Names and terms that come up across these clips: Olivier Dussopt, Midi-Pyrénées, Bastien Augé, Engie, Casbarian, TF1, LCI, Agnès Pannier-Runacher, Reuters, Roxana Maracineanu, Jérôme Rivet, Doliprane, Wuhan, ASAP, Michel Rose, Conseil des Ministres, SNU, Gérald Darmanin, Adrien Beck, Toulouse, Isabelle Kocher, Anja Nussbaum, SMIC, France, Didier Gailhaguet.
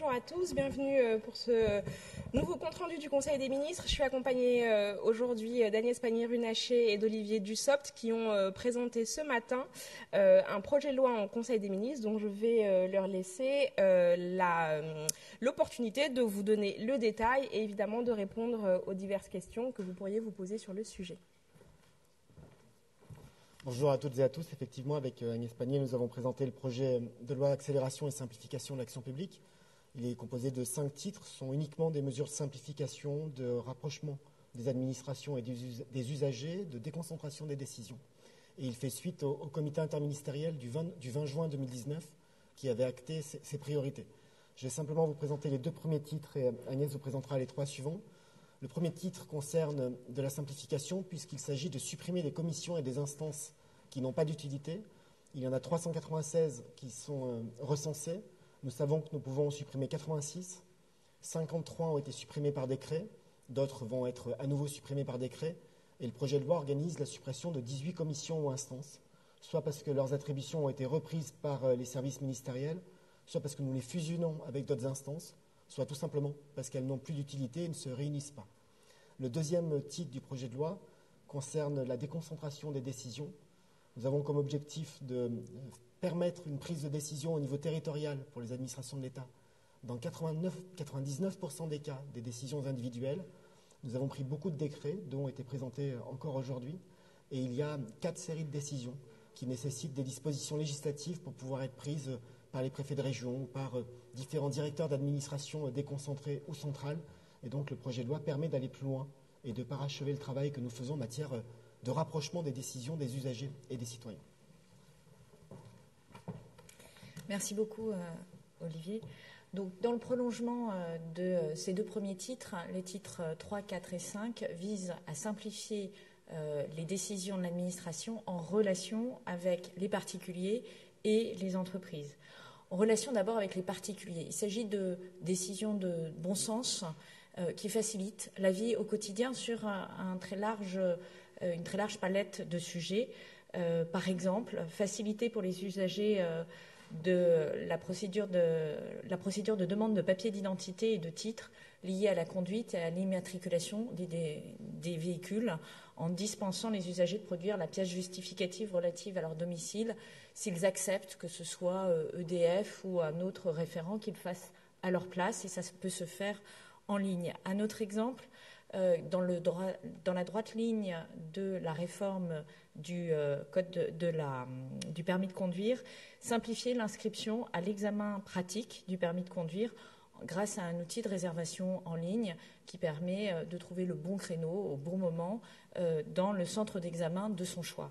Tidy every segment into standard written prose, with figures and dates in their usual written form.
Bonjour à tous, bienvenue pour ce nouveau compte-rendu du Conseil des ministres. Je suis accompagnée aujourd'hui d'Agnès Pannier-Runacher et d'Olivier Dussopt qui ont présenté ce matin un projet de loi en Conseil des ministres dont je vais leur laisser l'opportunité de vous donner le détail et évidemment de répondre aux diverses questions que vous pourriez vous poser sur le sujet. Bonjour à toutes et à tous. Effectivement, avec Agnès Pannier, nous avons présenté le projet de loi accélération et simplification de l'action publique. Il est composé de 5 titres, ce sont uniquement des mesures de simplification, de rapprochement des administrations et des usagers, de déconcentration des décisions. Et il fait suite au comité interministériel du 20 juin 2019 qui avait acté ses priorités. Je vais simplement vous présenter les 2 premiers titres et Agnès vous présentera les 3 suivants. Le premier titre concerne de la simplification puisqu'il s'agit de supprimer des commissions et des instances qui n'ont pas d'utilité. Il y en a 396 qui sont recensés. Nous savons que nous pouvons en supprimer 86. 53 ont été supprimés par décret. D'autres vont être à nouveau supprimés par décret. Et le projet de loi organise la suppression de 18 commissions ou instances, soit parce que leurs attributions ont été reprises par les services ministériels, soit parce que nous les fusionnons avec d'autres instances, soit tout simplement parce qu'elles n'ont plus d'utilité et ne se réunissent pas. Le deuxième titre du projet de loi concerne la déconcentration des décisions. Nous avons comme objectif de permettre une prise de décision au niveau territorial pour les administrations de l'État dans 99% des cas des décisions individuelles. Nous avons pris beaucoup de décrets, dont ont été présentés encore aujourd'hui, et il y a 4 séries de décisions qui nécessitent des dispositions législatives pour pouvoir être prises par les préfets de région, par différents directeurs d'administration déconcentrés ou centrales. Et donc le projet de loi permet d'aller plus loin et de parachever le travail que nous faisons en matière de rapprochement des décisions des usagers et des citoyens. Merci beaucoup, Olivier. Donc, dans le prolongement de ces 2 premiers titres, les titres 3, 4 et 5 visent à simplifier les décisions de l'administration en relation avec les particuliers et les entreprises. En relation d'abord avec les particuliers. Il s'agit de décisions de bon sens qui facilitent la vie au quotidien sur une très large palette de sujets. Par exemple, faciliter pour les usagers de la procédure de demande de papier d'identité et de titre liée à la conduite et à l'immatriculation des véhicules en dispensant les usagers de produire la pièce justificative relative à leur domicile s'ils acceptent que ce soit EDF ou un autre référent qu'ils fassent à leur place, et ça peut se faire en ligne. Un autre exemple, dans la droite ligne de la réforme du code du permis de conduire, simplifier l'inscription à l'examen pratique du permis de conduire grâce à un outil de réservation en ligne qui permet de trouver le bon créneau au bon moment dans le centre d'examen de son choix.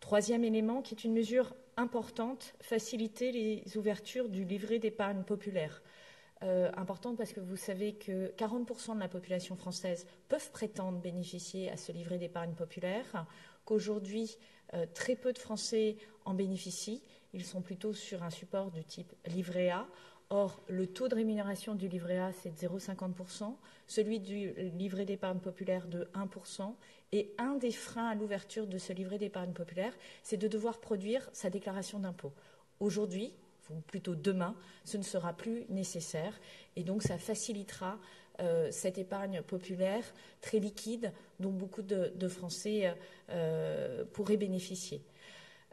Troisième élément, qui est une mesure importante, faciliter les ouvertures du livret d'épargne populaire. Importante parce que vous savez que 40% de la population française peuvent prétendre bénéficier à ce livret d'épargne populaire, qu'aujourd'hui très peu de Français en bénéficient. Ils sont plutôt sur un support du type livret A. Or, le taux de rémunération du livret A, c'est de 0,50%, celui du livret d'épargne populaire de 1%. Et un des freins à l'ouverture de ce livret d'épargne populaire, c'est de devoir produire sa déclaration d'impôt. Aujourd'hui, ou plutôt demain, ce ne sera plus nécessaire. Et donc, ça facilitera cette épargne populaire très liquide dont beaucoup de Français pourraient bénéficier.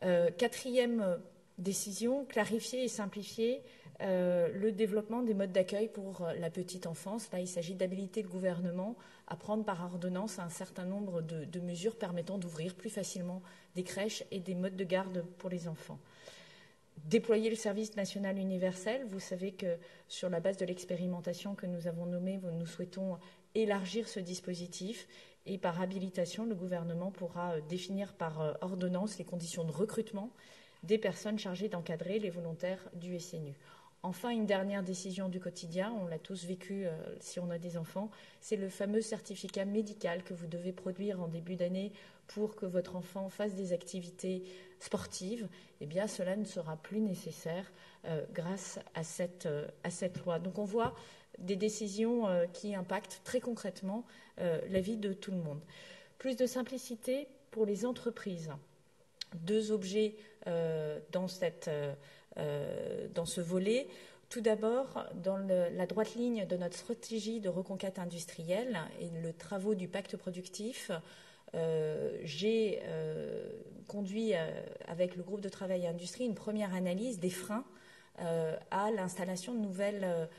Quatrième décision, clarifier et simplifier le développement des modes d'accueil pour la petite enfance. Là, il s'agit d'habiliter le gouvernement à prendre par ordonnance un certain nombre de mesures permettant d'ouvrir plus facilement des crèches et des modes de garde pour les enfants. Déployer le service national universel. Vous savez que sur la base de l'expérimentation que nous avons nommée, nous souhaitons élargir ce dispositif et par habilitation, le gouvernement pourra définir par ordonnance les conditions de recrutement des personnes chargées d'encadrer les volontaires du SNU. Enfin, une dernière décision du quotidien, on l'a tous vécu si on a des enfants, c'est le fameux certificat médical que vous devez produire en début d'année pour que votre enfant fasse des activités sportives. Eh bien, cela ne sera plus nécessaire grâce à cette loi. Donc, on voit des décisions qui impactent très concrètement la vie de tout le monde. Plus de simplicité pour les entreprises. 2 objets dans ce volet. Tout d'abord, dans la droite ligne de notre stratégie de reconquête industrielle et le travaux du pacte productif, j'ai conduit avec le groupe de travail industrie une première analyse des freins à l'installation de nouvelles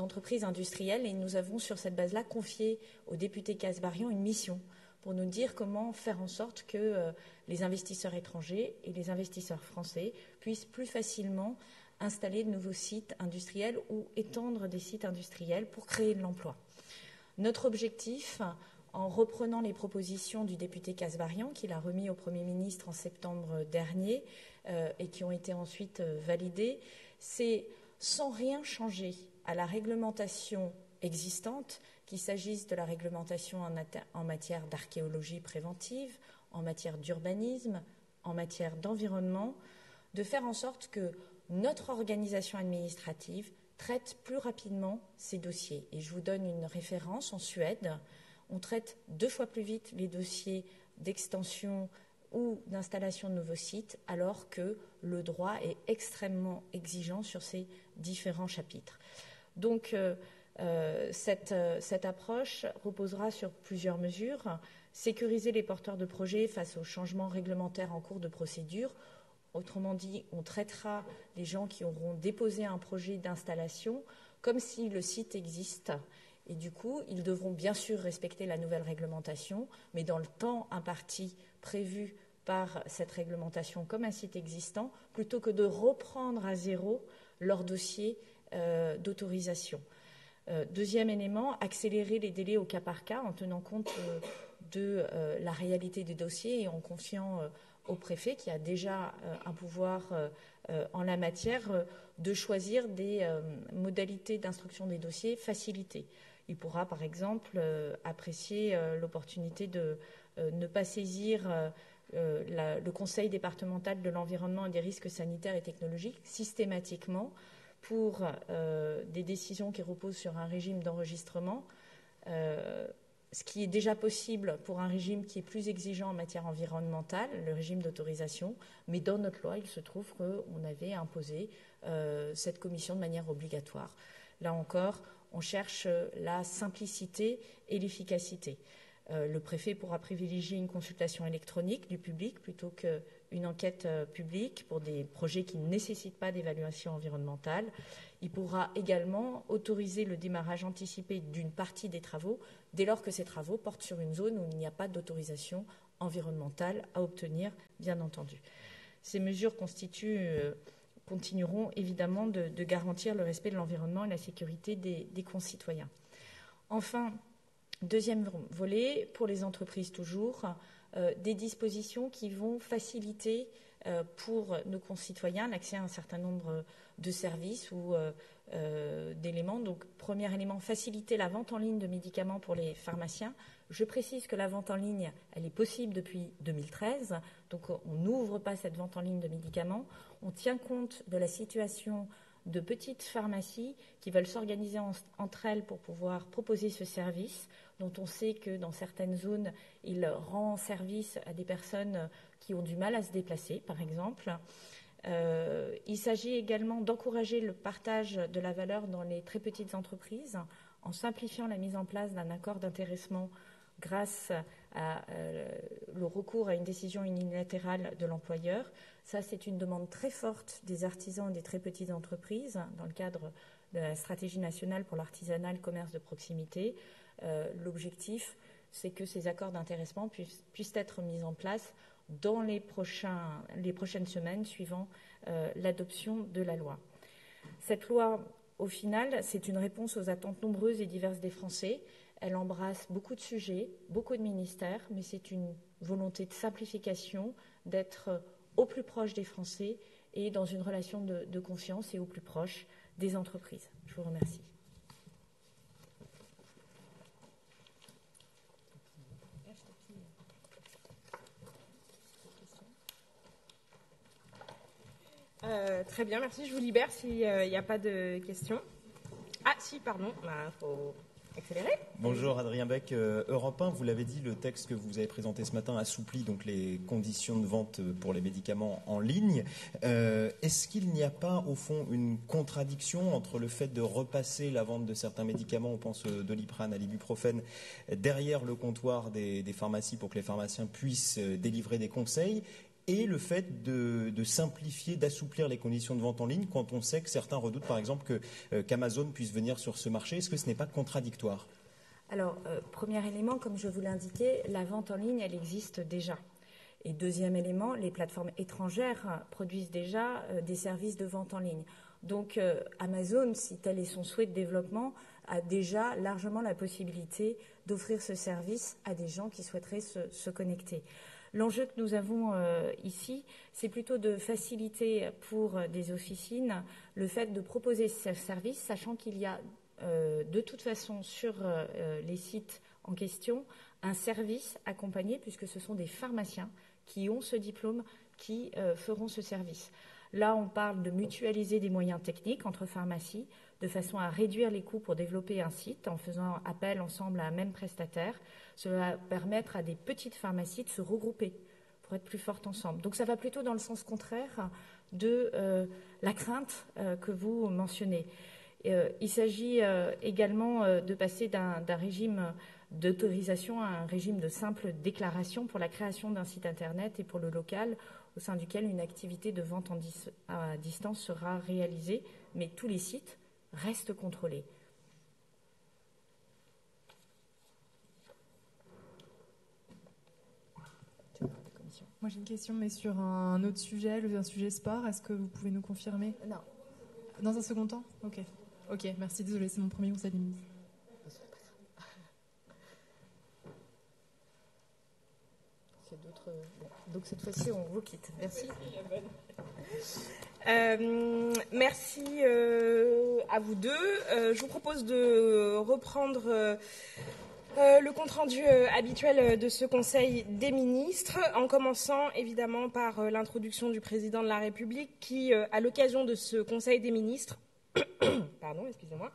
entreprises industrielles, et nous avons sur cette base-là confié au député Casbarian une mission pour nous dire comment faire en sorte que les investisseurs étrangers et les investisseurs français puissent plus facilement installer de nouveaux sites industriels ou étendre des sites industriels pour créer de l'emploi. Notre objectif, en reprenant les propositions du député Casbarian, qu'il a remis au Premier ministre en septembre dernier et qui ont été ensuite validées, c'est, sans rien changer à la réglementation existante, qu'il s'agisse de la réglementation en matière d'archéologie préventive, en matière d'urbanisme, en matière d'environnement, de faire en sorte que notre organisation administrative traite plus rapidement ces dossiers. Et je vous donne une référence, en Suède, on traite 2 fois plus vite les dossiers d'extension ou d'installation de nouveaux sites, alors que le droit est extrêmement exigeant sur ces différents chapitres. Donc, cette approche reposera sur plusieurs mesures. Sécuriser les porteurs de projets face aux changements réglementaires en cours de procédure. Autrement dit, on traitera les gens qui auront déposé un projet d'installation comme si le site existe. Et du coup, ils devront bien sûr respecter la nouvelle réglementation, mais dans le temps imparti prévu par cette réglementation comme un site existant, plutôt que de reprendre à zéro leur dossier d'autorisation. Deuxième élément, accélérer les délais au cas par cas en tenant compte de la réalité des dossiers et en confiant au préfet, qui a déjà un pouvoir en la matière, de choisir des modalités d'instruction des dossiers facilitées. Il pourra, par exemple, apprécier l'opportunité de ne pas saisir le Conseil départemental de l'environnement et des risques sanitaires et technologiques systématiquement pour des décisions qui reposent sur un régime d'enregistrement, ce qui est déjà possible pour un régime qui est plus exigeant en matière environnementale, le régime d'autorisation, mais dans notre loi, il se trouve qu'on avait imposé cette commission de manière obligatoire. Là encore, on cherche la simplicité et l'efficacité. Le préfet pourra privilégier une consultation électronique du public plutôt qu'une enquête publique pour des projets qui ne nécessitent pas d'évaluation environnementale. Il pourra également autoriser le démarrage anticipé d'une partie des travaux dès lors que ces travaux portent sur une zone où il n'y a pas d'autorisation environnementale à obtenir, bien entendu. Ces mesures continueront évidemment de garantir le respect de l'environnement et la sécurité des concitoyens. Enfin, deuxième volet, pour les entreprises toujours, des dispositions qui vont faciliter pour nos concitoyens l'accès à un certain nombre de services ou d'éléments. Donc, premier élément, faciliter la vente en ligne de médicaments pour les pharmaciens. Je précise que la vente en ligne, elle est possible depuis 2013, donc on n'ouvre pas cette vente en ligne de médicaments. On tient compte de la situation de petites pharmacies qui veulent s'organiser entre elles pour pouvoir proposer ce service, dont on sait que dans certaines zones, il rend service à des personnes qui ont du mal à se déplacer, par exemple. Il s'agit également d'encourager le partage de la valeur dans les très petites entreprises en simplifiant la mise en place d'un accord d'intéressement grâce à le recours à une décision unilatérale de l'employeur. Ça, c'est une demande très forte des artisans et des très petites entreprises dans le cadre de la stratégie nationale pour l'artisanat et le commerce de proximité. L'objectif, c'est que ces accords d'intéressement puissent être mis en place dans les prochaines semaines suivant l'adoption de la loi. Cette loi, au final, c'est une réponse aux attentes nombreuses et diverses des Français. Elle embrasse beaucoup de sujets, beaucoup de ministères, mais c'est une volonté de simplification, d'être au plus proche des Français et dans une relation de confiance et au plus proche des entreprises. Je vous remercie. Très bien, merci. Je vous libère s'il n'y a pas de questions. Ah si, pardon, il faut... accéléré. Bonjour Adrien Beck, Europe 1, vous l'avez dit, le texte que vous avez présenté ce matin assouplit donc les conditions de vente pour les médicaments en ligne. Est-ce qu'il n'y a pas au fond une contradiction entre le fait de repasser la vente de certains médicaments, on pense au Doliprane, à l'ibuprofène, derrière le comptoir des pharmacies pour que les pharmaciens puissent délivrer des conseils, et le fait de simplifier, d'assouplir les conditions de vente en ligne quand on sait que certains redoutent, par exemple, qu'Amazon puisse venir sur ce marché? Est-ce que ce n'est pas contradictoire? Alors, premier élément, comme je vous l'indiquais, la vente en ligne, elle existe déjà. Et deuxième élément, les plateformes étrangères produisent déjà des services de vente en ligne. Donc, Amazon, si tel est son souhait de développement, a déjà largement la possibilité d'offrir ce service à des gens qui souhaiteraient se connecter. L'enjeu que nous avons ici, c'est plutôt de faciliter pour des officines le fait de proposer ce service, sachant qu'il y a de toute façon sur les sites en question un service accompagné, puisque ce sont des pharmaciens qui ont ce diplôme qui feront ce service. Là, on parle de mutualiser des moyens techniques entre pharmacies de façon à réduire les coûts pour développer un site en faisant appel ensemble à un même prestataire. Cela va permettre à des petites pharmacies de se regrouper pour être plus fortes ensemble. Donc ça va plutôt dans le sens contraire de la crainte que vous mentionnez. Il s'agit également de passer d'un régime d'autorisation à un régime de simple déclaration pour la création d'un site Internet et pour le local, au sein duquel une activité de vente à distance sera réalisée, mais tous les sites restent contrôlés. Moi j'ai une question, mais sur un autre sujet, un sujet sport, est-ce que vous pouvez nous confirmer? Non. Dans un second temps? Ok. Ok, merci, désolé, c'est mon premier conseil de ministre. Donc cette fois-ci, on vous quitte. Merci. Merci à vous deux. Je vous propose de reprendre le compte-rendu habituel de ce Conseil des ministres, en commençant évidemment par l'introduction du Président de la République qui, à l'occasion de ce Conseil des ministres, pardon, excusez-moi,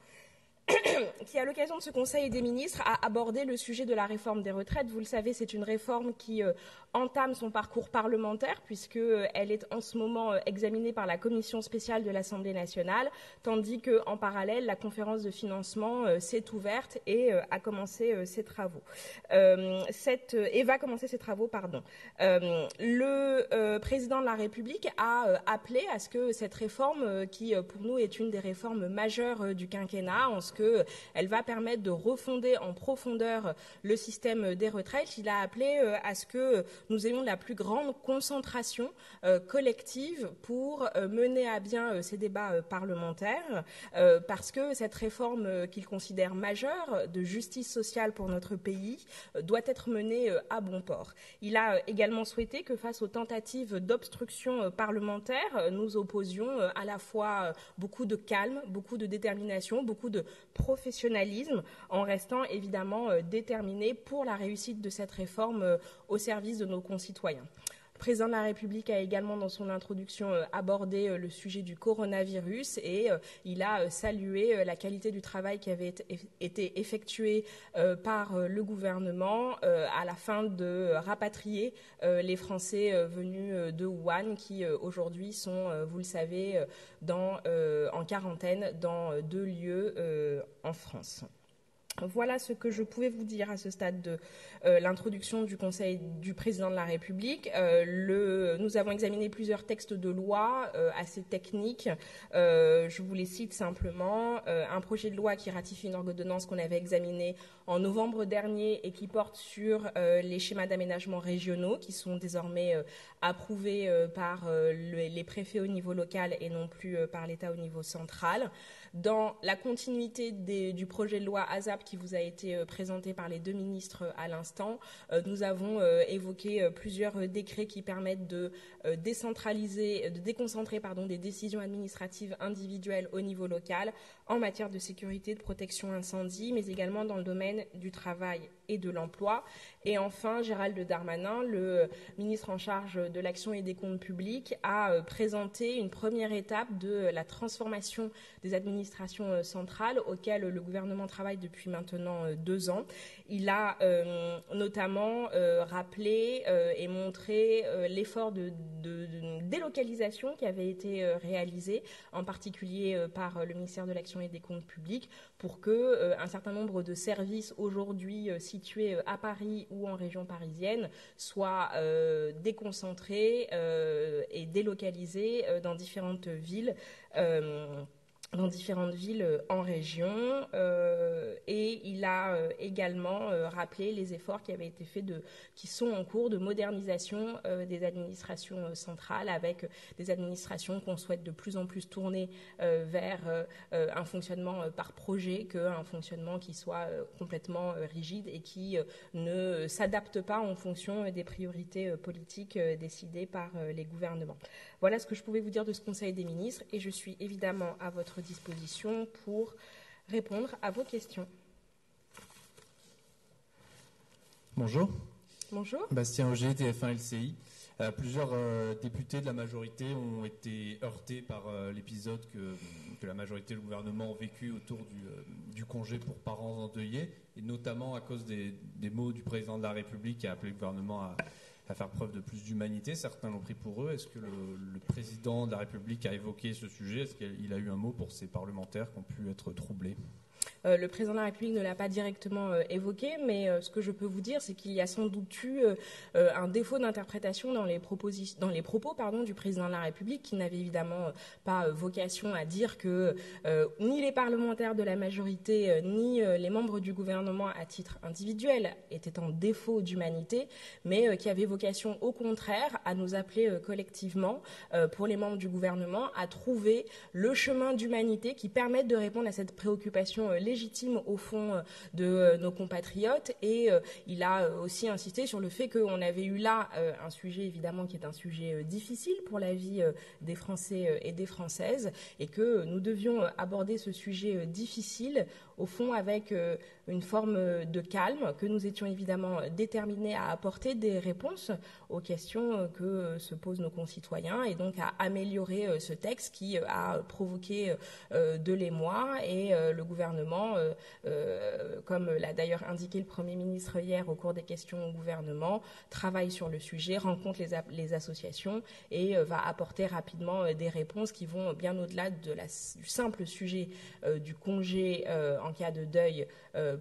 qui, à l'occasion de ce Conseil des ministres, a abordé le sujet de la réforme des retraites. Vous le savez, c'est une réforme qui entame son parcours parlementaire, puisqu'elle est en ce moment examinée par la Commission spéciale de l'Assemblée nationale, tandis qu'en parallèle, la conférence de financement s'est ouverte et a commencé ses travaux. Va commencer ses travaux. Le président de la République a appelé à ce que cette réforme, qui pour nous est une des réformes majeures du quinquennat, en qu'elle va permettre de refonder en profondeur le système des retraites. Il a appelé à ce que nous ayons la plus grande concentration collective pour mener à bien ces débats parlementaires, parce que cette réforme qu'il considère majeure de justice sociale pour notre pays doit être menée à bon port. Il a également souhaité que face aux tentatives d'obstruction parlementaire, nous opposions à la fois beaucoup de calme, beaucoup de détermination, beaucoup de professionnalisme, en restant évidemment déterminé pour la réussite de cette réforme au service de nos concitoyens. Le président de la République a également, dans son introduction, abordé le sujet du coronavirus et il a salué la qualité du travail qui avait été effectué par le gouvernement à la fin de rapatrier les Français venus de Wuhan qui, aujourd'hui, sont, vous le savez, en quarantaine dans 2 lieux en France. Voilà ce que je pouvais vous dire à ce stade de l'introduction du Conseil du Président de la République. Nous avons examiné plusieurs textes de loi assez techniques. Je vous les cite simplement. Un projet de loi qui ratifie une ordonnance qu'on avait examinée en novembre dernier et qui porte sur les schémas d'aménagement régionaux qui sont désormais approuvés par les préfets au niveau local et non plus par l'État au niveau central. Dans la continuité du projet de loi ASAP qui vous a été présenté par les deux ministres à l'instant, nous avons évoqué plusieurs décrets qui permettent de déconcentrer des décisions administratives individuelles au niveau local en matière de sécurité, de protection incendie, mais également dans le domaine du travail et de l'emploi. Et enfin, Gérald Darmanin, le ministre en charge de l'action et des comptes publics, a présenté une première étape de la transformation des administrations l'administration centrale, auquel le gouvernement travaille depuis maintenant 2 ans. Il a notamment rappelé et montré l'effort de délocalisation qui avait été réalisé, en particulier par le ministère de l'Action et des Comptes Publics, pour que un certain nombre de services aujourd'hui situés à Paris ou en région parisienne soient déconcentrés et délocalisés dans différentes villes en région. Et il a également rappelé les efforts qui avaient été faits, qui sont en cours de modernisation des administrations centrales, avec des administrations qu'on souhaite de plus en plus tourner vers un fonctionnement par projet qu'un fonctionnement qui soit complètement rigide et qui ne s'adapte pas en fonction des priorités politiques décidées par les gouvernements. Voilà ce que je pouvais vous dire de ce Conseil des ministres, et je suis évidemment à votre disposition pour répondre à vos questions. Bonjour. Bonjour. Bastien Augé, TF1 LCI. Plusieurs députés de la majorité ont été heurtés par l'épisode que la majorité et le gouvernement ont vécu autour du congé pour parents endeuillés, et notamment à cause des mots du président de la République qui a appelé le gouvernement à faire preuve de plus d'humanité. Certains l'ont pris pour eux. Est-ce que le président de la République a évoqué ce sujet? Est-ce qu'il a eu un mot pour ces parlementaires qui ont pu être troublés? Le président de la République ne l'a pas directement évoqué, mais ce que je peux vous dire, c'est qu'il y a sans doute eu un défaut d'interprétation dans les propos du président de la République, qui n'avait évidemment pas vocation à dire que ni les parlementaires de la majorité, ni les membres du gouvernement à titre individuel étaient en défaut d'humanité, mais qui avait vocation au contraire à nous appeler collectivement, pour les membres du gouvernement, à trouver le chemin d'humanité qui permette de répondre à cette préoccupation légitime au fond de nos compatriotes. Et il a aussi insisté sur le fait qu'on avait eu là un sujet évidemment qui est un sujet difficile pour la vie des Français et des Françaises, et que nous devions aborder ce sujet difficile au fond avec une forme de calme, que nous étions évidemment déterminés à apporter des réponses aux questions que se posent nos concitoyens, et donc à améliorer ce texte qui a provoqué de l'émoi. Et le gouvernement, comme l'a d'ailleurs indiqué le Premier ministre hier au cours des questions au gouvernement, travaille sur le sujet, rencontre les associations et va apporter rapidement des réponses qui vont bien au-delà du simple sujet du congé en cas de deuil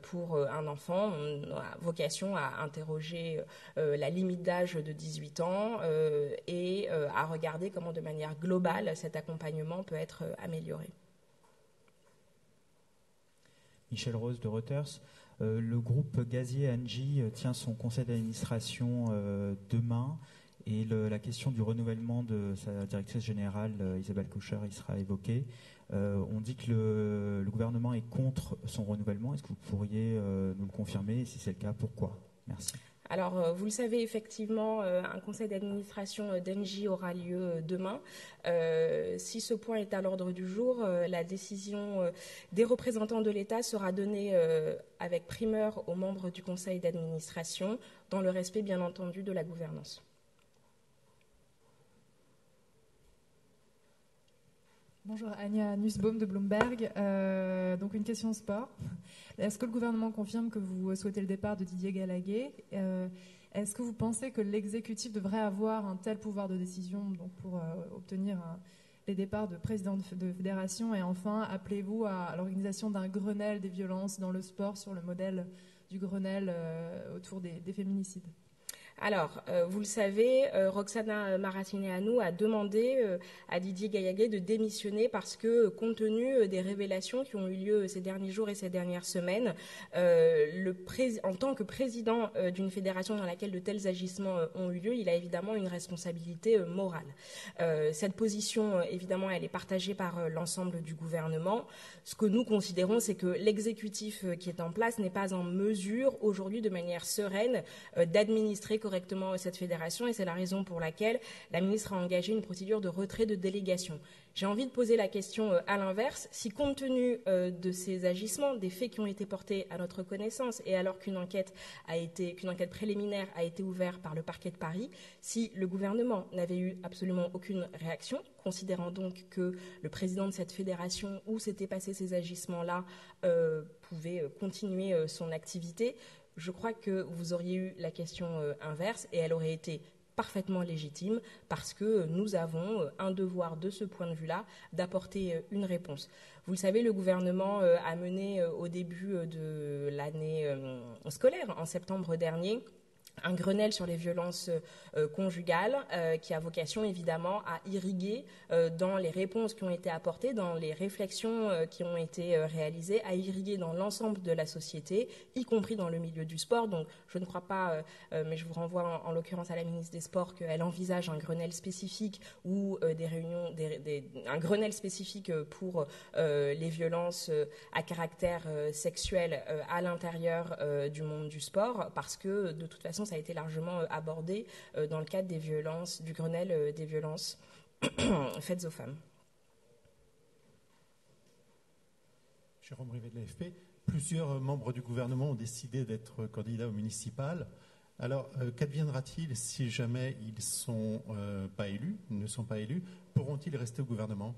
pour un enfant. On a vocation à interroger la limite d'âge de 18 ans et à regarder comment de manière globale cet accompagnement peut être amélioré. Michel Rose de Reuters. Le groupe Gazier-Angie tient son conseil d'administration demain, et la question du renouvellement de sa directrice générale, Isabelle Kocher, y sera évoquée. On dit que le gouvernement est contre son renouvellement. Est-ce que vous pourriez nous le confirmer? Et si c'est le cas, pourquoi? Merci. Alors, vous le savez, effectivement, un conseil d'administration d'Engie aura lieu demain. Si ce point est à l'ordre du jour, la décision des représentants de l'État sera donnée avec primeur aux membres du conseil d'administration, dans le respect, bien entendu, de la gouvernance. Bonjour, Anja Nussbaum de Bloomberg. Donc une question sport. Est-ce que le gouvernement confirme que vous souhaitez le départ de Didier Gailhaguet? Est-ce que vous pensez que l'exécutif devrait avoir un tel pouvoir de décision pour obtenir les départs de présidents de fédération? Et enfin, appelez-vous à l'organisation d'un Grenelle des violences dans le sport sur le modèle du Grenelle autour des féminicides? Alors, vous le savez, Roxana Maracineanu a demandé à Didier Gailhaguet de démissionner parce que, compte tenu des révélations qui ont eu lieu ces derniers jours et ces dernières semaines, en tant que président d'une fédération dans laquelle de tels agissements ont eu lieu, il a évidemment une responsabilité morale. Cette position, évidemment, elle est partagée par l'ensemble du gouvernement. Ce que nous considérons, c'est que l'exécutif qui est en place n'est pas en mesure aujourd'hui, de manière sereine, d'administrer correctement correctement cette fédération et c'est la raison pour laquelle la ministre a engagé une procédure de retrait de délégation. J'ai envie de poser la question à l'inverse. Si compte tenu de ces agissements, des faits qui ont été portés à notre connaissance et alors qu'une enquête préliminaire a été ouverte par le parquet de Paris, si le gouvernement n'avait eu absolument aucune réaction, considérant donc que le président de cette fédération où s'étaient passés ces agissements-là pouvait continuer son activité, je crois que vous auriez eu la question inverse et elle aurait été parfaitement légitime parce que nous avons un devoir de ce point de vue-là d'apporter une réponse. Vous le savez, le gouvernement a mené au début de l'année scolaire, en septembre dernier, un Grenelle sur les violences conjugales qui a vocation évidemment à irriguer dans les réponses qui ont été apportées, dans les réflexions qui ont été réalisées, à irriguer dans l'ensemble de la société, y compris dans le milieu du sport. Donc je ne crois pas, mais je vous renvoie en l'occurrence à la ministre des Sports, qu'elle envisage un Grenelle spécifique ou un Grenelle spécifique pour les violences à caractère sexuel à l'intérieur du monde du sport, parce que de toute façon, ça a été largement abordé dans le cadre des violences, du Grenelle des violences faites aux femmes. Jérôme Rivet de l'AFP. Plusieurs membres du gouvernement ont décidé d'être candidats aux municipales. Alors, qu'adviendra-t-il si jamais ils ne sont pas élus, pourront-ils rester au gouvernement ?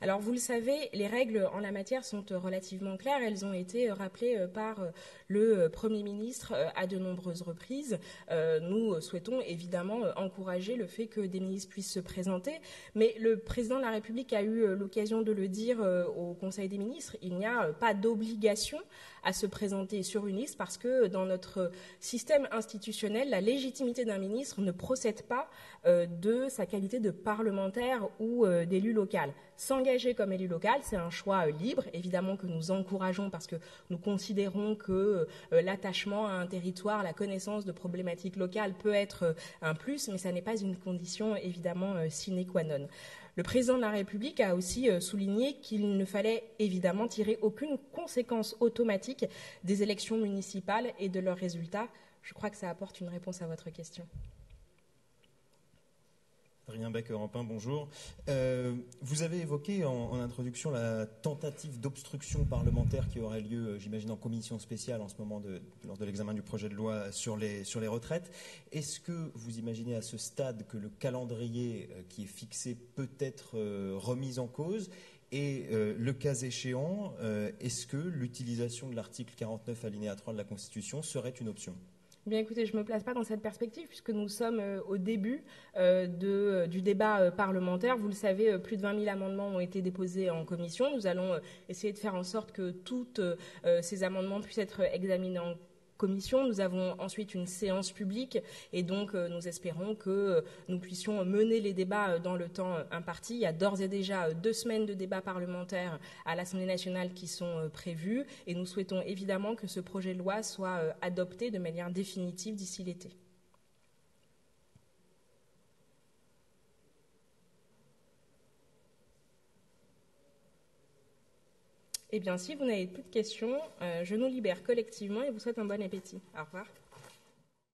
Alors, vous le savez, les règles en la matière sont relativement claires. Elles ont été rappelées par le Premier ministre à de nombreuses reprises. Nous souhaitons évidemment encourager le fait que des ministres puissent se présenter. Mais le président de la République a eu l'occasion de le dire au Conseil des ministres. Il n'y a pas d'obligation à se présenter sur une liste parce que dans notre système institutionnel, la légitimité d'un ministre ne procède pas de sa qualité de parlementaire ou d'élu local. S'engager comme élu local, c'est un choix libre, évidemment que nous encourageons parce que nous considérons que l'attachement à un territoire, la connaissance de problématiques locales peut être un plus, mais ça n'est pas une condition évidemment sine qua non. Le président de la République a aussi souligné qu'il ne fallait évidemment tirer aucune conséquence automatique des élections municipales et de leurs résultats. Je crois que ça apporte une réponse à votre question. Adrien Beck, Rampin, bonjour. Vous avez évoqué en introduction la tentative d'obstruction parlementaire qui aurait lieu, j'imagine, en commission spéciale en ce moment lors de l'examen du projet de loi sur les retraites. Est-ce que vous imaginez à ce stade que le calendrier qui est fixé peut être remis en cause ? Et le cas échéant, est-ce que l'utilisation de l'article 49 alinéa 3 de la Constitution serait une option ? Bien, écoutez, je ne me place pas dans cette perspective puisque nous sommes au début du débat parlementaire. Vous le savez, plus de 20 000 amendements ont été déposés en commission. Nous allons essayer de faire en sorte que tous ces amendements puissent être examinés en commission. Nous avons ensuite une séance publique et donc nous espérons que nous puissions mener les débats dans le temps imparti. Il y a d'ores et déjà 2 semaines de débats parlementaires à l'Assemblée nationale qui sont prévues et nous souhaitons évidemment que ce projet de loi soit adopté de manière définitive d'ici l'été. Eh bien, si vous n'avez plus de questions, je nous libère collectivement et vous souhaite un bon appétit. Au revoir.